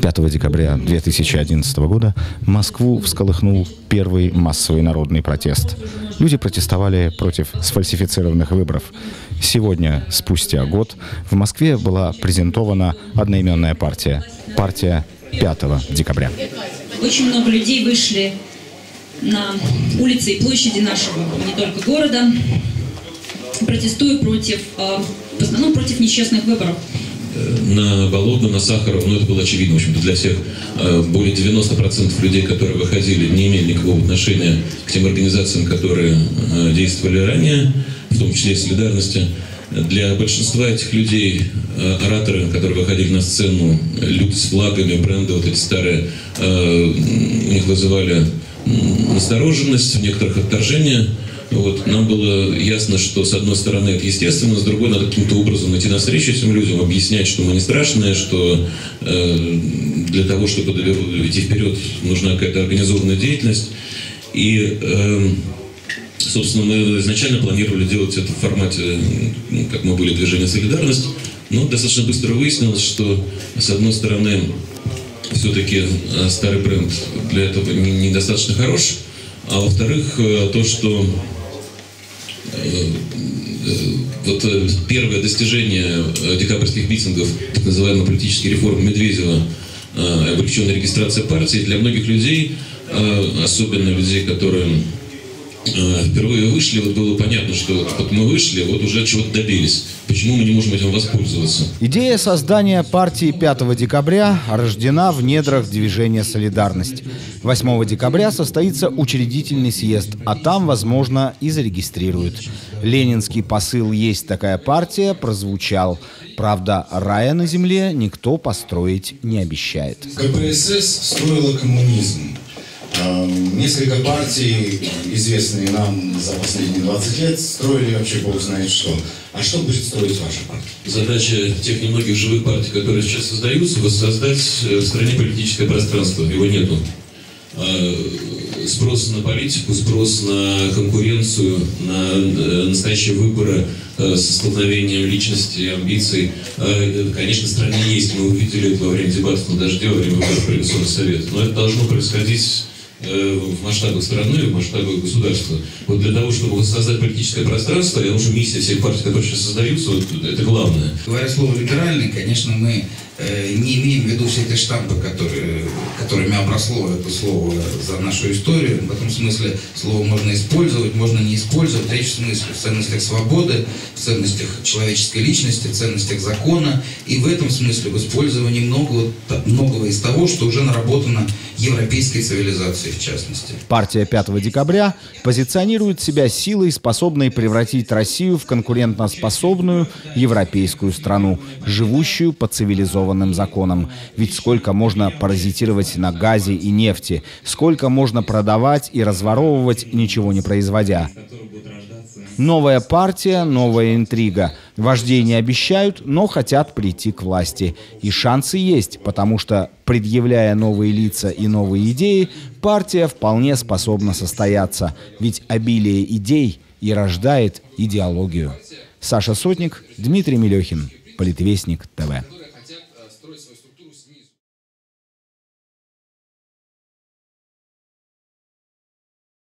5 декабря 2011 года Москву всколыхнул первый массовый народный протест. Люди протестовали против сфальсифицированных выборов. Сегодня, спустя год, в Москве была презентована одноименная партия. Партия 5 декабря. Очень много людей вышли на улицы и площади нашего, не только города, протестуя против, в основном против нечестных выборов. На Болотную, на Сахарова, ну это было очевидно, в общем-то, для всех. Более 90% людей, которые выходили, не имели никакого отношения к тем организациям, которые действовали ранее, в том числе и «Солидарности». Для большинства этих людей ораторы, которые выходили на сцену, люди с флагами, бренды, вот эти старые, у них вызывали настороженность, в некоторых отторжение. Вот, нам было ясно, что с одной стороны это естественно, с другой надо каким-то образом идти навстречу этим людям, объяснять, что мы не страшные, что для того, чтобы идти вперед, нужна какая-то организованная деятельность. И, собственно, мы изначально планировали делать это в формате, как мы были, движение «Солидарность», но достаточно быстро выяснилось, что, с одной стороны, все-таки старый бренд для этого недостаточно хорош, а во-вторых, то, что вот первое достижение декабрьских митингов, так называемой политической реформы Медведева, облегченная регистрация партии, для многих людей, особенно людей, которые впервые вышли, вот было понятно, что вот мы вышли, вот уже чего-то добились. Почему мы не можем этим воспользоваться? Идея создания партии 5 декабря рождена в недрах движения «Солидарность». 8 декабря состоится учредительный съезд, а там, возможно, и зарегистрируют. Ленинский посыл «Есть такая партия» прозвучал. Правда, рая на земле никто построить не обещает. КПСС строила коммунизм. Несколько партий, известные нам за последние 20 лет, строили вообще бог знает что. А что будет строить ваша партия? Задача тех немногих живых партий, которые сейчас создаются, воссоздать в стране политическое пространство. Его нету. Спрос на политику, спрос на конкуренцию, на настоящие выборы со столкновением личности, амбиций. Конечно, в стране есть. Мы увидели это во время дебатов на «Дожде», во время выборов коалиционного совета. Но это должно происходить в масштабах страны, в масштабах государства. Вот для того, чтобы создать политическое пространство, я думаю, миссия всех партий, которые сейчас создаются, вот это главное. Говоря слово «либеральный», конечно, мы не имеем в виду все эти штампы, которыми обросло это слово за нашу историю. В этом смысле слово можно использовать, можно не использовать. Речь в ценностях свободы, в ценностях человеческой личности, в ценностях закона. И в этом смысле в использовании многого из того, что уже наработано европейской цивилизацией в частности. Партия 5 декабря позиционирует себя силой, способной превратить Россию в конкурентоспособную европейскую страну, живущую по цивилизованным законам. Ведь сколько можно паразитировать на газе и нефти, сколько можно продавать и разворовывать, ничего не производя. Новая партия, новая интрига. Вождей не обещают, но хотят прийти к власти. И шансы есть, потому что, предъявляя новые лица и новые идеи, партия вполне способна состояться. Ведь обилие идей и рождает идеологию. Саша Сотник, Дмитрий Мелёхин, Политвестник ТВ.